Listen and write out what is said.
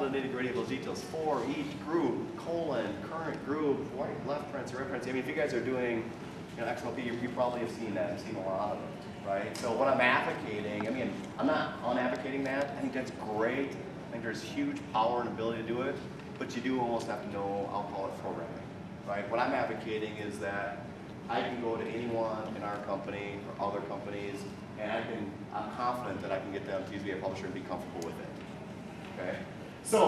the nitty-gritty of those details for each group, colon, current group, right, left prints, right prints. I mean, if you guys are doing, you know, XLP, you probably have seen that. I've seen a lot of it, right? So what I'm advocating, I mean, I'm not unadvocating that. I think that's great. I think there's huge power and ability to do it, but you do almost have to know, I'll call it programming, right? What I'm advocating is that I can go to anyone in our company or other companies, and I'm confident that I can get them to use BI Publisher and be comfortable with it, okay?